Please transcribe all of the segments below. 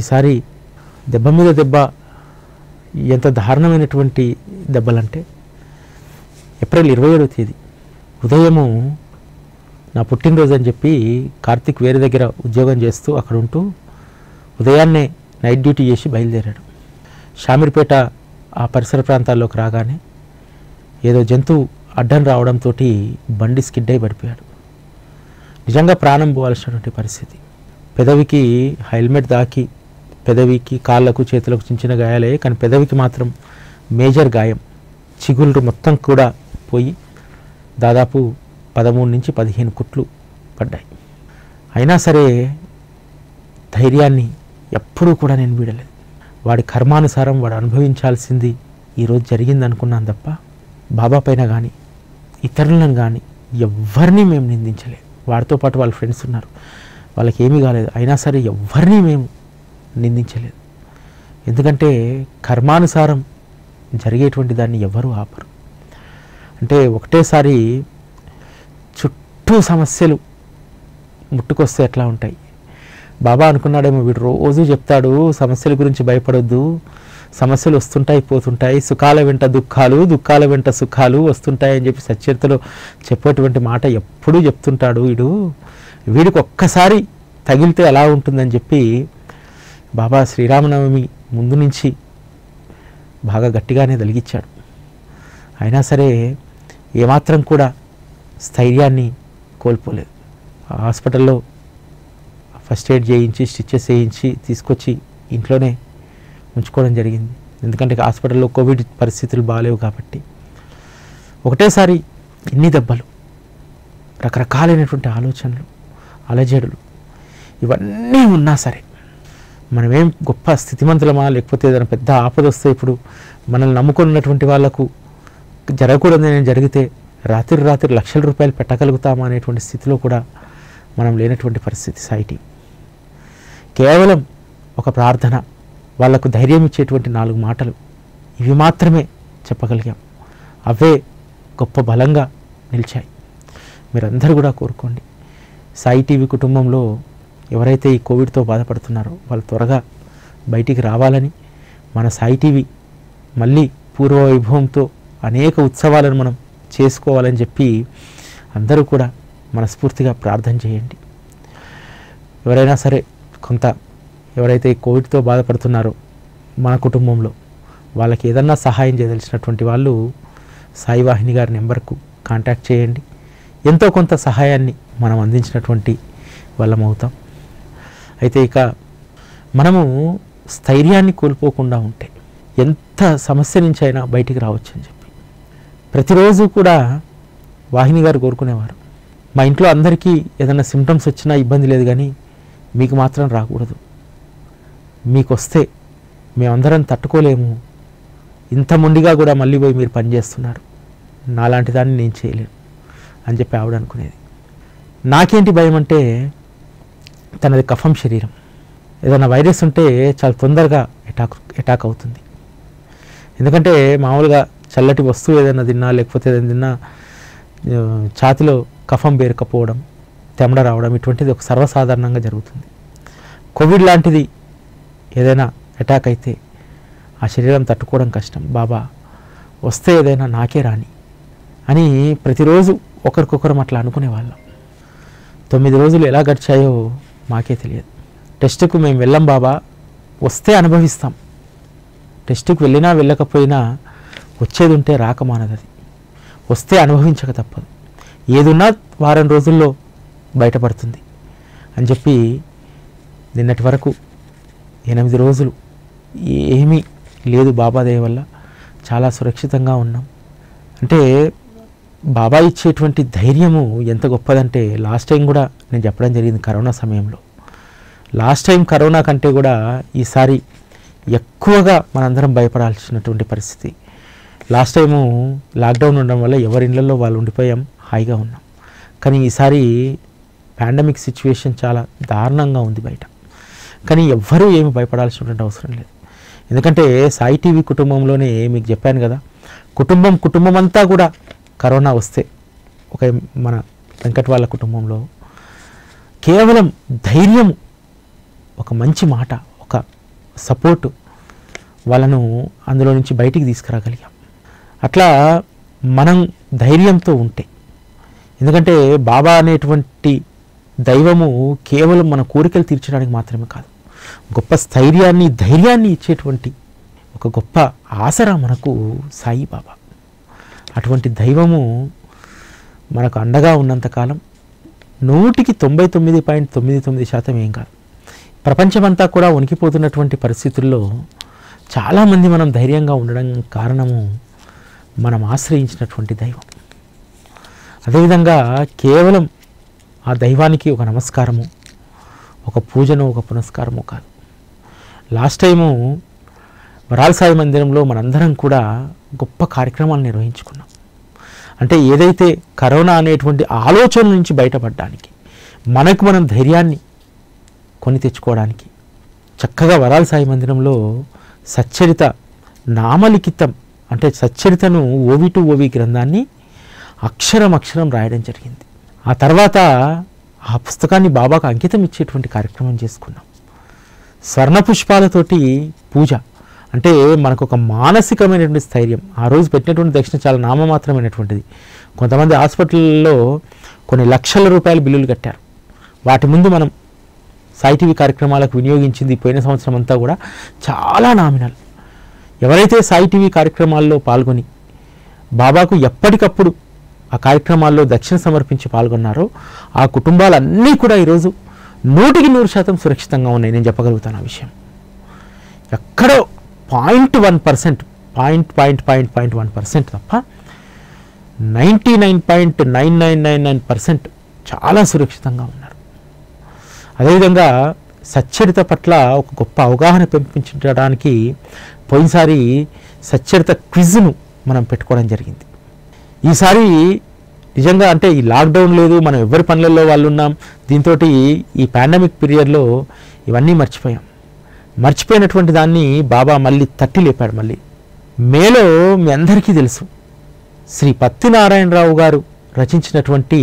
ఈసారి దెబ్బ మీద దెబ్బ, ఎంత దారుణమైనటువంటి దెబ్బలంటే ఏప్రిల్ 27వ తేదీ ఉదయము నా పుట్టినరోజు అని చెప్పి కార్తీక్ వేరే దగ్గర ఉద్యోగం చేస్తూ అక్కడ ఉంటూ ఉదయాన్నే నైట్ డ్యూటీ చేసి బయలుదేరాడు. షామీర్పేట ఆ పరిసర ప్రాంతాల్లోకి రాగానే ఏదో జంతువు అడ్డం రావడంతో బండి స్కిడ్ అయి పడిపోయాడు. నిజంగా ప్రాణం పోవాల్సినటువంటి పరిస్థితి. పెదవికి హెల్మెట్ దాకి పెదవికి కాళ్ళకు చేతులకు చిన్న చిన్న గాయాలయ్యాయి, కానీ పెదవికి మాత్రం మేజర్ గాయం. చిగుళ్ళు మొత్తం కూడా పోయి దాదాపు 13 నుంచి 15 కుట్లు పడ్డాయి. అయినా సరే ధైర్యాన్ని ఎప్పుడూ కూడా నేను వీడలేదు. వాడి కర్మానుసారం వాడు అనుభవించాల్సింది ఈరోజు జరిగిందనుకున్నాను తప్ప బాబా పైన కానీ ఇతరులను కానీ ఎవరిని మేము నిందించలేదు. వాడితో పాటు వాళ్ళ ఫ్రెండ్స్ ఉన్నారు, వాళ్ళకి ఏమీ కాలేదు. అయినా సరే ఎవరిని మేము నిందించలేదు, ఎందుకంటే కర్మానుసారం జరిగేటువంటి దాన్ని ఎవరు ఆపరు. అంటే ఒకటేసారి చుట్టూ సమస్యలు ముట్టుకొస్తే ఎట్లా ఉంటాయి. బాబా అనుకున్నాడేమో వీడు రోజు చెప్తాడు సమస్యల గురించి భయపడొద్దు, సమస్యలు వస్తుంటాయి పోతుంటాయి, సుఖాల వెంట దుఃఖాలు, దుఃఖాల వెంట సుఖాలు వస్తుంటాయి అని చెప్పి సచరితలో చెప్పేటువంటి మాట ఎప్పుడూ చెప్తుంటాడు వీడు, వీడికి ఒక్కసారి తగిలితే ఎలా ఉంటుందని చెప్పి బాబా శ్రీరామనవమి ముందు నుంచి బాగా గట్టిగానే తలిగించాడు. అయినా సరే ఏమాత్రం కూడా స్థైర్యాన్ని కోల్పోలేదు. హాస్పిటల్లో ఫస్ట్ ఎయిడ్ చేయించి స్టిచ్చెస్ వేయించి తీసుకొచ్చి ఇంట్లోనే ఉంచుకోవడం జరిగింది. ఎందుకంటే హాస్పిటల్లో కోవిడ్ పరిస్థితులు బాగాలేవు కాబట్టి. ఒకటేసారి ఇన్ని దెబ్బలు, రకరకాలైనటువంటి ఆలోచనలు, అలజడులు, ఇవన్నీ ఉన్నా సరే మనమేం గొప్ప స్థితిమంతులమా, లేకపోతే ఏదైనా పెద్ద ఆపద వస్తే ఇప్పుడు మనల్ని నమ్ముకున్నటువంటి వాళ్ళకు జరగకూడదని జరిగితే రాత్రి లక్షల రూపాయలు పెట్టగలుగుతామా అనేటువంటి స్థితిలో కూడా మనం లేనటువంటి పరిస్థితి. సైటీ కేవలం ఒక ప్రార్థన, వాళ్లకు ధైర్యం ఇచ్చేటువంటి 4 మాటలు ఇవి మాత్రమే చెప్పగలిగాం. అవే గొప్ప బలంగా నిలిచాయి. మీరందరూ కూడా కోరుకోండి సాయి టీవీ కుటుంబంలో ఎవరైతే ఈ కోవిడ్తో బాధపడుతున్నారో వాళ్ళు త్వరగా బయటికి రావాలని, మన సాయి టీవీ మళ్ళీ పూర్వ వైభవంతో అనేక ఉత్సవాలను మనం చేసుకోవాలని చెప్పి అందరూ కూడా మనస్ఫూర్తిగా ప్రార్థన చేయండి. ఎవరైనా సరే ఎవరైతే కోవిడ్తో బాధపడుతున్నారో మన కుటుంబంలో వాళ్ళకి ఏదన్నా సహాయం చేయదలిచినటువంటి వాళ్ళు సాయివాహిని గారి నెంబర్కు కాంటాక్ట్ చేయండి. ఎంతో కొంత సహాయాన్ని మనం అందించినటువంటి వాళ్ళమవుతాం. అయితే ఇక మనము స్థైర్యాన్ని కోల్పోకుండా ఉంటే ఎంత సమస్య నుంచి అయినా బయటికి రావచ్చు అని చెప్పి ప్రతిరోజు కూడా వాహిని గారు కోరుకునేవారు. మా ఇంట్లో అందరికీ ఏదైనా సిమ్టమ్స్ వచ్చినా ఇబ్బంది లేదు, కానీ మీకు మాత్రం రాకూడదు, మీకు వస్తే మేమందరం తట్టుకోలేము, ఇంత మొండిగా కూడా మళ్ళీ పోయి మీరు పనిచేస్తున్నారు, నాలాంటి దాన్ని నేను చేయలేను అని చెప్పి ఆవిడ అనుకునేది. నాకేంటి భయం అంటే తనది కఫం శరీరం, ఏదైనా వైరస్ ఉంటే చాలా తొందరగా అటాక్ అవుతుంది. ఎందుకంటే మామూలుగా చల్లటి వస్తువు ఏదైనా తిన్నా లేకపోతే ఏదైనా తిన్నా ఛాతిలో కఫం పేరుకపోవడం, తెమడ రావడం ఇటువంటిది ఒక సర్వసాధారణంగా జరుగుతుంది. కోవిడ్ లాంటిది ఏదైనా అటాక్ అయితే ఆ శరీరం తట్టుకోవడం కష్టం. బాబా వస్తే ఏదైనా నాకే రాని అని ప్రతిరోజు ఒకరికొకరం అట్లా అనుకునేవాళ్ళం. 9 రోజులు ఎలా గడిచాయో మాకే తెలియదు. టెస్టుకు మేము వెళ్ళాం బాబా, వస్తే అనుభవిస్తాం, టెస్టుకు వెళ్ళినా వెళ్ళకపోయినా వచ్చేది ఉంటే రాక మానదది, వస్తే అనుభవించక తప్పదు, ఏదున్నా 10 రోజుల్లో బయటపడుతుంది అని చెప్పి నిన్నటి వరకు 8 రోజులు ఏమీ లేదు బాబాదయ వల్ల చాలా సురక్షితంగా ఉన్నాం. అంటే బాబా ఇచ్చేటువంటి ధైర్యము ఎంత గొప్పదంటే లాస్ట్ టైం కూడా నేను చెప్పడం జరిగింది కరోనా సమయంలో, లాస్ట్ టైం కరోనా కంటే కూడా ఈసారి ఎక్కువగా మనందరం భయపడాల్సినటువంటి పరిస్థితి. లాస్ట్ టైము లాక్డౌన్ ఉండడం వల్ల ఎవరి ఇళ్ళల్లో వాళ్ళు ఉండిపోయాం, హాయిగా ఉన్నాం. కానీ ఈసారి పాండమిక్ సిచ్యువేషన్ చాలా దారుణంగా ఉంది బయట, కానీ ఎవ్వరూ ఏమి భయపడాల్సినటువంటి అవసరం లేదు. ఎందుకంటే సాయి టీవీ కుటుంబంలోనే మీకు చెప్పాను కదా, కుటుంబం అంతా కూడా కరోనా వస్తే ఒక మన వెంకట వాళ్ళ కుటుంబంలో కేవలం ధైర్యం, ఒక మంచి మాట, ఒక సపోర్ట్ వాళ్ళను అందులో నుంచి బయటికి తీసుకురాగలిగాం. అట్లా మనం ధైర్యంతో ఉంటే, ఎందుకంటే బాబా అనేటువంటి దైవము కేవలం మన కోరికలు తీర్చడానికి మాత్రమే కాదు, గొప్ప స్థైర్యాన్ని ధైర్యాన్ని ఇచ్చేటువంటి ఒక గొప్ప ఆసరా మనకు సాయిబాబా. అటువంటి దైవము మనకు అండగా ఉన్నంతకాలం 99.99% ఏం కాదు. ప్రపంచమంతా కూడా వణికిపోతున్నటువంటి పరిస్థితుల్లో చాలామంది మనం ధైర్యంగా ఉండడం కారణము మనం ఆశ్రయించినటువంటి దైవం. అదేవిధంగా కేవలం ఆ దైవానికి ఒక నమస్కారము, ఒక పూజను, ఒక పునస్కారము కాదు. లాస్ట్ టైము వరాల సాయి మందిరంలో మనందరం కూడా గొప్ప కార్యక్రమాలు నిర్వహించుకున్నాం. అంటే ఏదైతే కరోనా అనేటువంటి ఆలోచన నుంచి బయటపడడానికి, మనకు మనం ధైర్యాన్ని కొని తెచ్చుకోవడానికి చక్కగా వరాల సాయి మందిరంలో సచ్చరిత నామలిఖితం, అంటే సచ్చరితను OV to OV గ్రంథాన్ని అక్షరం అక్షరం రాయడం జరిగింది. ఆ తర్వాత ఆ పుస్తకాన్ని బాబాకు అంకితం ఇచ్చేటువంటి కార్యక్రమం చేసుకున్నాం. స్వర్ణ పుష్పాలతోటి పూజ అంటే మనకు ఒక మానసికమైనటువంటి స్థైర్యం. ఆ రోజు పెట్టినటువంటి దక్షిణ చాలా నామమాత్రమైనటువంటిది. కొంతమంది హాస్పిటల్లో కొన్ని లక్షల రూపాయల బిల్లులు కట్టారు. వాటి ముందు మనం సాయి టీవీ కార్యక్రమాలకు వినియోగించింది పోయిన సంవత్సరం అంతా కూడా చాలా నామినల్. ఎవరైతే సాయి టీవీ కార్యక్రమాల్లో పాల్గొని బాబాకు ఎప్పటికప్పుడు ఆ కార్యక్రమాల్లో దక్షిణ సమర్పించి పాల్గొన్నారో ఆ కుటుంబాలన్నీ కూడా ఈరోజు 100% సురక్షితంగా ఉన్నాయి. నేను చెప్పగలుగుతాను ఆ విషయం. ఎక్కడో 0.1% తప్ప 99.9999% చాలా సురక్షితంగా ఉన్నారు. అదేవిధంగా సచ్చరిత పట్ల ఒక గొప్ప అవగాహన పెంపించడానికి పోయినసారి సచ్చరిత క్విజ్ను మనం పెట్టుకోవడం జరిగింది. ఈసారి నిజంగా అంటే ఈ లాక్డౌన్ లేదు, మనం ఎవరి పనులలో వాళ్ళు ఉన్నాం. దీంతో ఈ పాండమిక్ పీరియడ్లో ఇవన్నీ మర్చిపోయినటువంటి దాన్ని బాబా మళ్ళీ తట్టి లేపాడు. మళ్ళీ మేలో మీ అందరికీ తెలుసు శ్రీ పత్తినారాయణరావు గారు రచించినటువంటి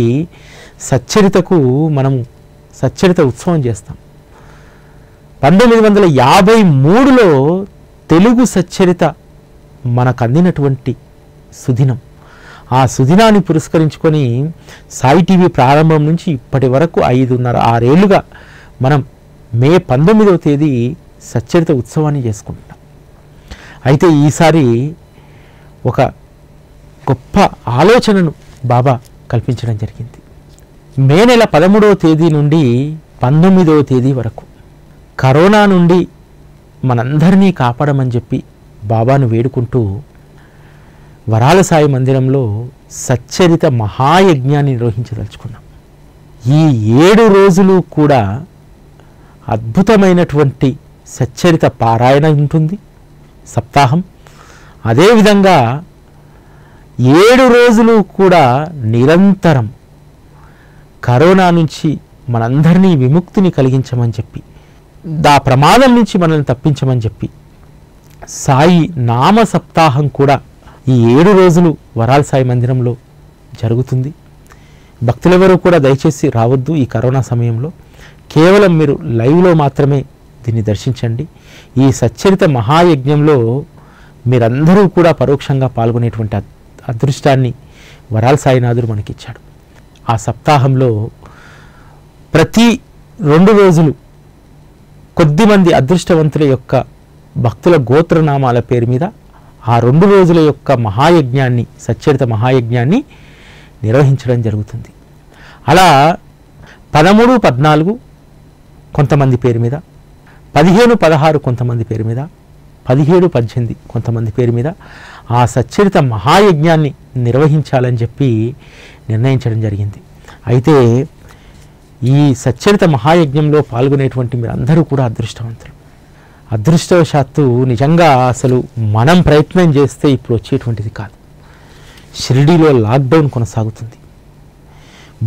సచ్చరితకు మనం సచ్చరిత ఉత్సవం చేస్తాం. 1953లో తెలుగు సచ్చరిత మనకు అందినటువంటి సుదినం. ఆ సుదినాన్ని పురస్కరించుకొని సాయి టీవీ ప్రారంభం నుంచి ఇప్పటి వరకు 5.5-6 ఏళ్ళుగా మనం మే 19వ తేదీ సచ్చరిత ఉత్సవాన్ని చేసుకుంటున్నాం. అయితే ఈసారి ఒక గొప్ప ఆలోచనను బాబా కల్పించడం జరిగింది. మే నెల 13వ తేదీ నుండి 19వ తేదీ వరకు కరోనా నుండి మనందరినీ కాపాడమని చెప్పి బాబాను వేడుకుంటూ వరాల సాయి మందిరంలో సచ్చరిత మహాయజ్ఞాన్ని నిర్వహించదలుచుకున్నాం. ఈ 7 రోజులు కూడా అద్భుతమైనటువంటి సచ్చరిత పారాయణ ఉంటుంది సప్తాహం. అదేవిధంగా 7 రోజులు కూడా నిరంతరం కరోనా నుంచి మనందరినీ విముక్తిని కలిగించమని చెప్పి, ఆ ప్రమాదం నుంచి మనల్ని తప్పించమని చెప్పి సాయి నామ సప్తాహం కూడా ఈ 7 రోజులు వరాల సాయి మందిరంలో జరుగుతుంది. భక్తులెవరూ కూడా దయచేసి రావద్దు ఈ కరోనా సమయంలో. కేవలం మీరు లైవ్లో మాత్రమే దీన్ని దర్శించండి. ఈ సచ్చరిత మహాయజ్ఞంలో మీరందరూ కూడా పరోక్షంగా పాల్గొనేటువంటి అదృష్టాన్ని వరాల సాయినాథుడు మనకిచ్చాడు. ఆ సప్తాహంలో ప్రతి 2 రోజులు కొద్దిమంది అదృష్టవంతుల యొక్క భక్తుల గోత్రనామాల పేరు మీద ఆ 2 రోజుల యొక్క మహాయజ్ఞాన్ని సచ్చరిత మహాయజ్ఞాన్ని నిర్వహించడం జరుగుతుంది. అలా 13, 14 కొంతమంది పేరు మీద, 15, 16 కొంతమంది పేరు మీద, 17, 18 కొంతమంది పేరు మీద ఆ సచ్చరిత మహాయజ్ఞాన్ని నిర్వహించాలని చెప్పి నిర్ణయించడం జరిగింది. అయితే ఈ సచ్చరిత మహాయజ్ఞంలో పాల్గొనేటువంటి మీరందరూ కూడా అదృష్టవంతులు. అదృష్టవశాత్తు నిజంగా అసలు మనం ప్రయత్నం చేస్తే ఇప్పుడు వచ్చేటువంటిది కాదు. షిరిడీలో లాక్డౌన్ కొనసాగుతుంది,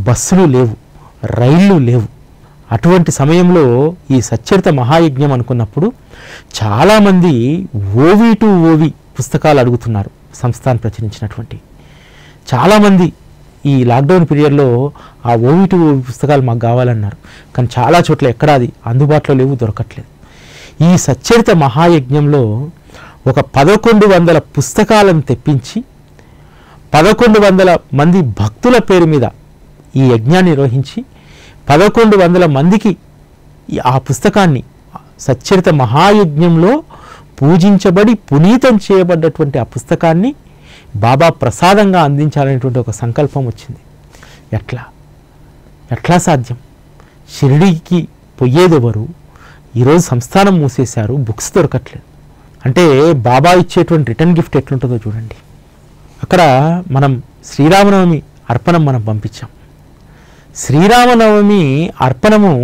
బస్సులు లేవు, రైళ్ళు లేవు. అటువంటి సమయంలో ఈ సచ్చరిత మహాయజ్ఞం అనుకున్నప్పుడు చాలామంది OV to OV పుస్తకాలు అడుగుతున్నారు. సంస్థాన్ ప్రచురించినటువంటి చాలామంది ఈ లాక్డౌన్ పీరియడ్లో ఆ OV to OV పుస్తకాలు మాకు కావాలన్నారు. కానీ చాలా చోట్ల ఎక్కడ అది అందుబాటులో లేవు, దొరకట్లేదు. ఈ సచ్చరిత మహాయజ్ఞంలో ఒక 1100 పుస్తకాలను తెప్పించి 1100 మంది భక్తుల పేరు మీద ఈ యజ్ఞాన్ని నిర్వహించి 1100 మందికి ఆ పుస్తకాన్ని సచ్చరిత మహాయజ్ఞంలో పూజించబడి పునీతం చేయబడ్డటువంటి ఆ పుస్తకాన్ని బాబా ప్రసాదంగా అందించాలనేటువంటి ఒక సంకల్పం వచ్చింది. ఎట్లా ఎట్లా సాధ్యం? షిరిడీకి పోయేదెవరు? ఈరోజు సంస్థానం మూసేశారు, బుక్స్ దొరకట్లేదు. అంటే బాబా ఇచ్చేటువంటి రిటర్న్ గిఫ్ట్ ఎట్లుంటుందో చూడండి. అక్కడ మనం శ్రీరామనవమి అర్పణం మనం పంపించాం. శ్రీరామనవమి అర్పణము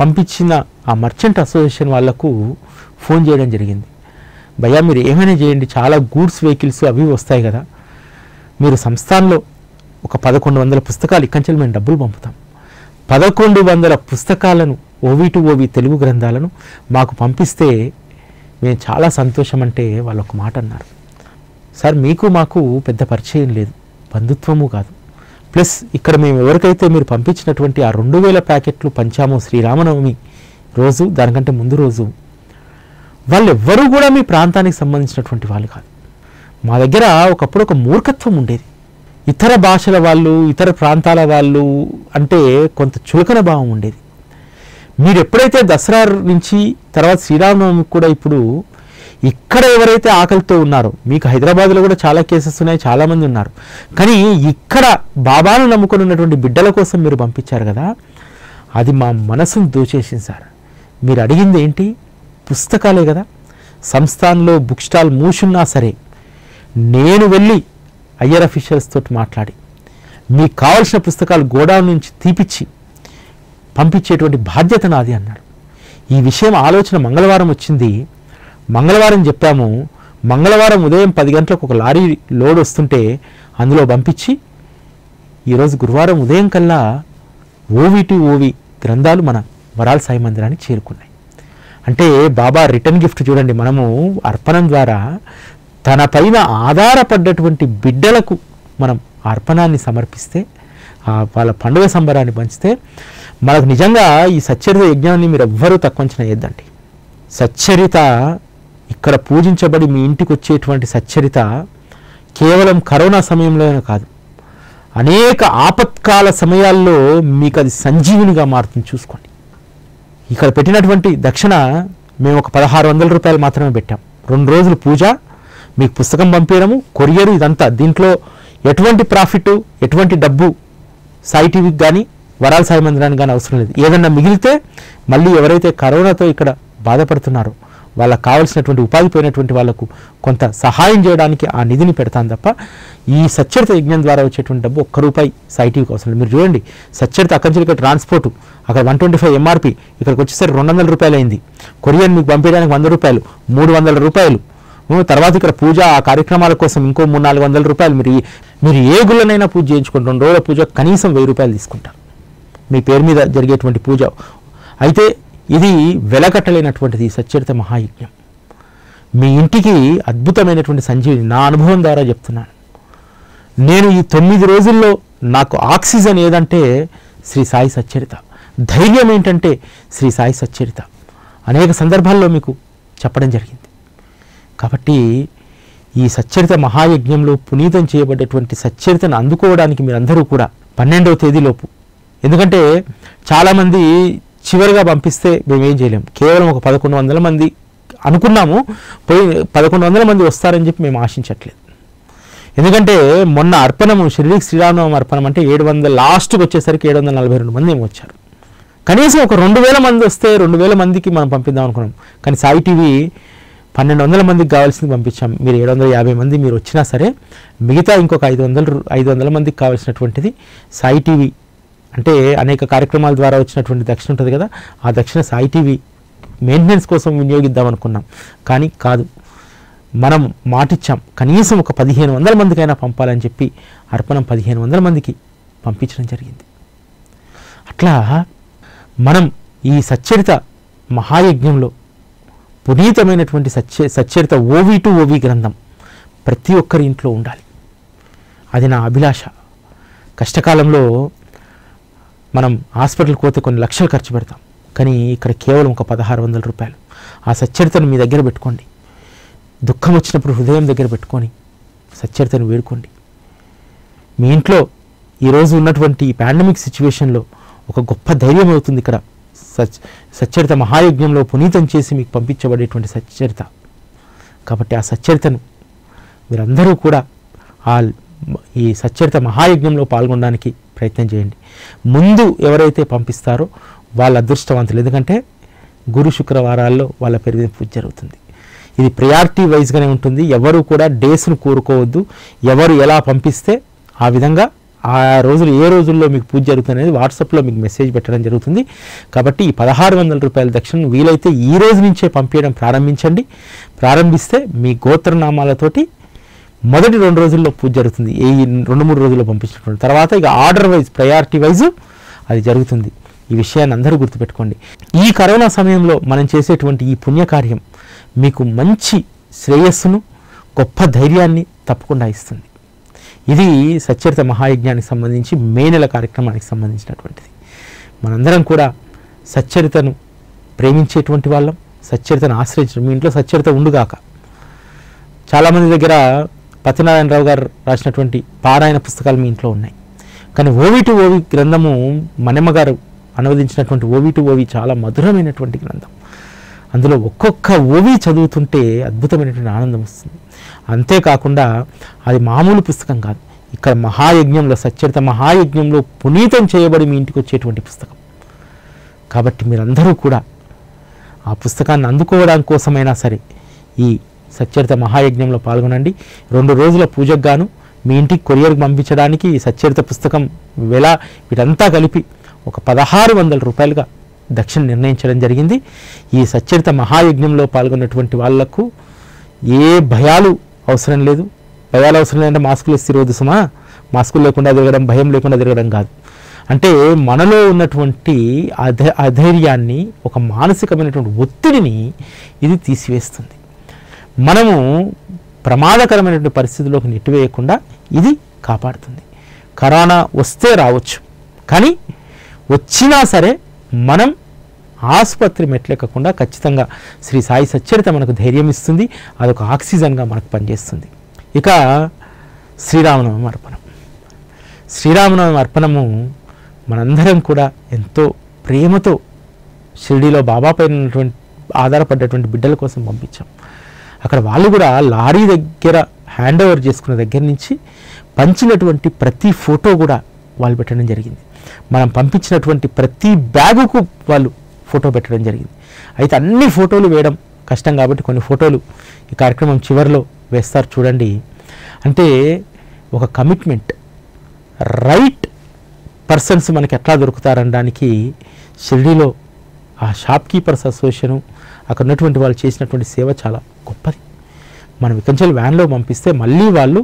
పంపించిన ఆ మర్చెంట్ అసోసియేషన్ వాళ్లకు ఫోన్ చేయడం జరిగింది. భయ్యా మీరు ఏమైనా చేయండి, చాలా గూడ్స్ వెహికల్స్ అవి వస్తాయి కదా, మీరు సంస్థానంలో ఒక 1100 పుస్తకాలు ఇక్కడి మేము డబ్బులు పంపుతాం, 1100 పుస్తకాలను ఓవి తెలుగు గ్రంథాలను మాకు పంపిస్తే మేము చాలా సంతోషం అంటే వాళ్ళు ఒక మాట అన్నారు, సార్ మీకు మాకు పెద్ద పరిచయం లేదు, బంధుత్వము కాదు, ప్లస్ ఇక్కడ మేము ఎవరికైతే మీరు పంపించినటువంటి ఆ 2000 ప్యాకెట్లు పంచామో శ్రీరామనవమి రోజు దానికంటే ముందు రోజు వాళ్ళెవ్వరూ కూడా మీ ప్రాంతానికి సంబంధించినటువంటి వాళ్ళు కాదు. మా దగ్గర ఒకప్పుడు ఒక మూర్ఖత్వం ఉండేది, ఇతర భాషల వాళ్ళు ఇతర ప్రాంతాల వాళ్ళు అంటే కొంత చులకన భావం ఉండేది. మీరు ఎప్పుడైతే దసరా నుంచి తర్వాత శ్రీరామనవమి కూడా ఇప్పుడు ఇక్కడ ఎవరైతే ఆకలితో ఉన్నారో, మీకు హైదరాబాద్లో కూడా చాలా కేసెస్ ఉన్నాయి, చాలామంది ఉన్నారు, కానీ ఇక్కడ బాబాను నమ్ముకుని ఉన్నటువంటి బిడ్డల కోసం మీరు పంపించారు కదా, అది మా మనసును దోచేసింది సార్. మీరు అడిగింది ఏంటి? పుస్తకాలే కదా. సంస్థానంలో బుక్ స్టాల్ మూసున్నా సరే నేను వెళ్ళి ఐఆర్ అఫీషియల్స్ తోటి మాట్లాడి మీకు కావాల్సిన పుస్తకాలు గోడౌన్ నుంచి తీపిచ్చి పంపించేటువంటి బాధ్యత నాది అన్నాడు. ఈ విషయం ఆలోచన మంగళవారం వచ్చింది. మంగళవారం చెప్పాము, మంగళవారం ఉదయం 10 గంటలకు ఒక లారీ లోడ్ వస్తుంటే అందులో పంపించి ఈరోజు గురువారం ఉదయం కల్లా ఓవి గ్రంథాలు మన వరాల సాయి మందిరానికి చేరుకున్నాయి. అంటే బాబా రిటర్న్ గిఫ్ట్ చూడండి, మనము అర్పణం ద్వారా తన పైన ఆధారపడ్డటువంటి బిడ్డలకు మనం అర్పణాన్ని సమర్పిస్తే, వాళ్ళ పండుగ సంబరాన్ని పంచితే మనకు నిజంగా ఈ సచ్చరిత యజ్ఞాన్ని మీరు ఎవ్వరూ తక్కువ అంచనా వేయద్దండి. సచ్చరిత ఇక్కడ పూజించబడి మీ ఇంటికి వచ్చేటువంటి సచ్చరిత కేవలం కరోనా సమయంలోనే కాదు, అనేక ఆపత్కాల సమయాల్లో మీకు అది సంజీవినిగా మారుతుంది. చూసుకోండి, ఇక్కడ పెట్టినటువంటి దక్షిణ మేము ఒక 1600 రూపాయలు మాత్రమే పెట్టాం. 2 రోజులు పూజ, మీకు పుస్తకం పంపించడము, కొరియరు, ఇదంతా. దీంట్లో ఎటువంటి ప్రాఫిట్ ఎటువంటి డబ్బు సాయి టీవీకి కానీ వరాల సాయి మందిరానికి కానీ అవసరం లేదు. ఏదన్నా మిగిలితే మళ్ళీ ఎవరైతే కరోనాతో ఇక్కడ బాధపడుతున్నారో వాళ్ళకు కావాల్సినటువంటి ఉపాధి పోయినటువంటి వాళ్లకు కొంత సహాయం చేయడానికి ఆ నిధిని పెడతాను తప్ప ఈ సచ్చరిత యజ్ఞం ద్వారా వచ్చేటువంటి డబ్బు ₹1 సాయి టీవీకి అవసరం లేదు. మీరు చూడండి, సచ్చరిత అక్కడి నుంచి ఇక్కడ ట్రాన్స్పోర్ట్ అక్కడ 125 MRP, ఇక్కడికి వచ్చేసరికి ₹200 అయింది. కొరియర్ మీకు పంపించడానికి ₹100, ₹300, తర్వాత ఇక్కడ పూజ ఆ కార్యక్రమాల కోసం ఇంకో ₹300-400. మీరు ఏ గుళ్ళనైనా పూజ చేయించుకుంటారు, 2 రోజుల పూజ కనీసం ₹1000 తీసుకుంటారు మీ పేరు మీద జరిగేటువంటి పూజ. అయితే ఇది వెలకట్టలేనటువంటిది సచ్చరిత మహాయజ్ఞం. మీ ఇంటికి అద్భుతమైనటువంటి సంజీవిని, నా అనుభవం ద్వారా చెప్తున్నాను. నేను ఈ 9 రోజుల్లో నాకు ఆక్సిజన్ ఏదంటే శ్రీ సాయి సచ్చరిత, ధైర్యం ఏంటంటే శ్రీ సాయి సచ్చరిత, అనేక సందర్భాల్లో మీకు చెప్పడం జరిగింది. కాబట్టి ఈ సచ్చరిత మహాయజ్ఞంలో పునీతం చేయబడ్డటువంటి సచ్చరితను అందుకోవడానికి మీరందరూ కూడా 12వ తేదీలోపు, ఎందుకంటే చాలామంది చివరిగా పంపిస్తే మేమేం చేయలేం. కేవలం ఒక 1100 మంది అనుకున్నాము, పోయి 1100 మంది వస్తారని చెప్పి మేము ఆశించట్లేదు. ఎందుకంటే మొన్న అర్పణము షిరిడీకి శ్రీరామనవమి అర్పణం అంటే 700, లాస్ట్కి వచ్చేసరికి 742 మంది ఏమి వచ్చారు. కనీసం ఒక 2000 మంది వస్తే 2000 మందికి మనం పంపిద్దాం అనుకున్నాం, కానీ సాయి టీవీ 1200 మందికి కావాల్సింది పంపించాం. మీరు 750 మంది మీరు వచ్చినా సరే మిగతా ఇంకొక 500 మందికి కావాల్సినటువంటిది సాయి టీవీ, అంటే అనేక కార్యక్రమాల ద్వారా వచ్చినటువంటి దక్షిణ ఉంటుంది కదా, ఆ దక్షిణ సాయి టీవీ మెయింటెనెన్స్ కోసం వినియోగిద్దాం అనుకున్నాం. కానీ కాదు, మనం మాటిచ్చాం కనీసం ఒక 1500 మందికైనా పంపాలని చెప్పి అర్పణం 1500 మందికి పంపించడం జరిగింది. అట్లా మనం ఈ సచ్చరిత మహాయజ్ఞంలో పునీతమైనటువంటి సచ్చరిత ఓవి గ్రంథం ప్రతి ఒక్కరి ఇంట్లో ఉండాలి, అది నా అభిలాష. కష్టకాలంలో మనం హాస్పిటల్కి పోతే కొన్ని లక్షలు ఖర్చు పెడతాం, కానీ ఇక్కడ కేవలం ఒక ₹1,600. ఆ సచ్చరితను మీ దగ్గర పెట్టుకోండి. దుఃఖం వచ్చినప్పుడు హృదయం దగ్గర పెట్టుకొని సచ్చరితను వేడుకోండి. మీ ఇంట్లో ఈరోజు ఉన్నటువంటి ఈ పాండమిక్ సిచ్యువేషన్లో ఒక గొప్ప ధైర్యం అవుతుంది. ఇక్కడ సచ్చరిత మహాయజ్ఞంలో పునీతం చేసి మీకు పంపించబడేటువంటి సచ్చరిత కాబట్టి ఆ సచ్చరితను మీరందరూ కూడా ఈ సచ్చరిత మహాయజ్ఞంలో పాల్గొనడానికి ప్రయత్నం చేయండి. ముందు ఎవరైతే పంపిస్తారో వాళ్ళ అదృష్టవంతులు, ఎందుకంటే గురు శుక్రవారాల్లో వాళ్ళ పేరు మీద పూజ జరుగుతుంది. ఇది ప్రయారిటీ వైజ్గానే ఉంటుంది. ఎవరు కూడా డేస్ను కోరుకోవద్దు. ఎవరు ఎలా పంపిస్తే ఆ విధంగా ఆ రోజులు ఏ రోజుల్లో మీకు పూజ జరుగుతుంది అనేది వాట్సాప్లో మీకు మెసేజ్ పెట్టడం జరుగుతుంది. కాబట్టి ఈ 1600 రూపాయల దక్షిణ వీలైతే ఈ రోజు నుంచే పంపించడం ప్రారంభించండి. ప్రారంభిస్తే మీ గోత్రనామాలతోటి మొదటి 2 రోజుల్లో పూజ జరుగుతుంది. ఈ 2-3 రోజుల్లో పంపించినటువంటి తర్వాత ఇక ఆర్డర్ వైజ్ ప్రయారిటీ వైజ్ అది జరుగుతుంది. ఈ విషయాన్ని అందరూ గుర్తుపెట్టుకోండి. ఈ కరోనా సమయంలో మనం చేసేటువంటి ఈ పుణ్యకార్యం మీకు మంచి శ్రేయస్సును గొప్ప ధైర్యాన్ని తప్పకుండా ఇస్తుంది. ఇది సచ్చరిత మహాయజ్ఞానికి సంబంధించి మే నెల కార్యక్రమానికి సంబంధించినటువంటిది. మనందరం కూడా సచ్చరితను ప్రేమించేటువంటి వాళ్ళం, సచ్చరితను ఆశ్రయించడం. మీ ఇంట్లో సచ్చరిత ఉండుగాక. చాలామంది దగ్గర పతినారాయణరావు గారు రాసినటువంటి పారాయణ పుస్తకాలు మీ ఇంట్లో ఉన్నాయి, కానీ ఓవి గ్రంథము మనమ్మగారు అనువదించినటువంటి ఓవి చాలా మధురమైనటువంటి గ్రంథం. అందులో ఒక్కొక్క ఓవి చదువుతుంటే అద్భుతమైనటువంటి ఆనందం వస్తుంది. అంతేకాకుండా అది మామూలు పుస్తకం కాదు. ఇక్కడ మహాయజ్ఞంలో సచ్చరిత మహాయజ్ఞంలో పునీతం చేయబడి మీ ఇంటికి వచ్చేటువంటి పుస్తకం కాబట్టి మీరందరూ కూడా ఆ పుస్తకాన్ని అందుకోవడం కోసమైనా సరే ఈ సచ్చరిత మహాయజ్ఞంలో పాల్గొనండి. 2 రోజుల పూజకు గాను మీ ఇంటికి కొరియర్కి పంపించడానికి ఈ సచ్చరిత పుస్తకం వేళ వీటంతా కలిపి ఒక 1600 రూపాయలుగా దక్షిణ నిర్ణయించడం జరిగింది. ఈ సచ్చరిత మహాయజ్ఞంలో పాల్గొన్నటువంటి వాళ్లకు ఏ భయాలు అవసరం లేదు. భయాలు అవసరం లేదంటే మాస్కులు ఇస్తిరోదు సుమా, మాస్కులు లేకుండా తిరగడం, భయం లేకుండా తిరగడం కాదు. అంటే మనలో ఉన్నటువంటి అధైర్యాన్ని, ఒక మానసికమైనటువంటి ఒత్తిడిని ఇది తీసివేస్తుంది. మనము ప్రమాదకరమైనటువంటి పరిస్థితుల్లోకి నెట్టివేయకుండా ఇది కాపాడుతుంది. కరోనా వస్తే రావచ్చు, కానీ వచ్చినా సరే మనం ఆసుపత్రి మెట్లెక్కకుండా ఖచ్చితంగా శ్రీ సాయి సచ్చరిత మనకు ధైర్యం ఇస్తుంది. అదొక ఆక్సిజన్గా మనకు పనిచేస్తుంది. ఇక శ్రీరామనవమి అర్పణం. శ్రీరామనవమి అర్పణము మనందరం కూడా ఎంతో ప్రేమతో షిరిడీలో బాబా పైన ఆధారపడ్డటువంటి బిడ్డల కోసం పంపించాం. అక్కడ వాళ్ళు కూడా లారీ దగ్గర హ్యాండ్ ఓవర్ చేసుకున్న దగ్గర నుంచి పంచినటువంటి ప్రతి ఫోటో కూడా వాళ్ళు పెట్టడం జరిగింది. మనం పంపించినటువంటి ప్రతి బ్యాగుకు వాళ్ళు ఫోటో పెట్టడం జరిగింది. అయితే అన్ని ఫోటోలు వేయడం కష్టం కాబట్టి కొన్ని ఫోటోలు ఈ కార్యక్రమం చివరిలో వేస్తారు చూడండి. అంటే ఒక కమిట్మెంట్, రైట్ పర్సన్స్ మనకి ఎట్లా దొరుకుతారనడానికి షిరిడీలో ఆ షాప్ కీపర్స్ అసోసియేషను అక్కడ ఉన్నటువంటి వాళ్ళు చేసినటువంటి సేవ చాలా గొప్పది. మనం ఇక్కడి వ్యాన్లో పంపిస్తే మళ్ళీ వాళ్ళు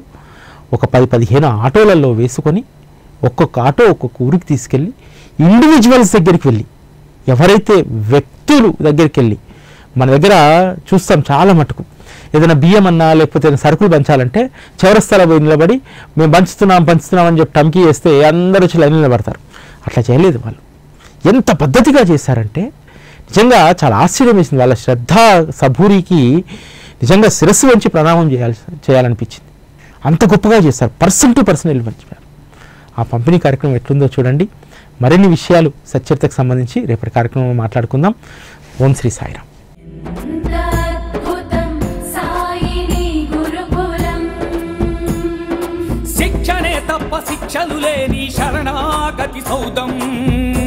ఒక 10-15 ఆటోలలో వేసుకొని ఒక్కొక్క ఆటో ఒక్కొక్క ఊరికి తీసుకెళ్ళి ఇండివిజువల్స్ దగ్గరికి వెళ్ళి ఎవరైతే వ్యక్తులు దగ్గరికి వెళ్ళి మన దగ్గర చూస్తాం. చాలా మటుకు ఏదైనా బియ్యం అన్నా లేకపోతే సరుకులు పంచాలంటే చౌరస్తాలో పోయి నిలబడి మేము పంచుతున్నాం అని చెప్పి టమ్కి వేస్తే అందరూ వచ్చి లైన్ నిలబడతారు. అట్లా చేయలేదు వాళ్ళు. ఎంత పద్ధతిగా చేశారంటే నిజంగా చాలా ఆశ్చర్యం వేసింది. వాళ్ళ శ్రద్ధ సభూరికి నిజంగా శిరస్సు వంచి ప్రణామం చేయాలనిపించింది. అంత గొప్పగా చేస్తారు. పర్సన్ టు పర్సన్ వెళ్ళి పంచినారు. ఆ పంపిణీ కార్యక్రమం ఎట్లుందో చూడండి. మరిన్ని విషయాలు సచ్చరితకు సంబంధించి రేపటి కార్యక్రమంలో మాట్లాడుకుందాం. ఓం శ్రీ సాయిరాం. శిక్షణే తప్ప శిక్షలు లేని శరణాగతి సౌధం.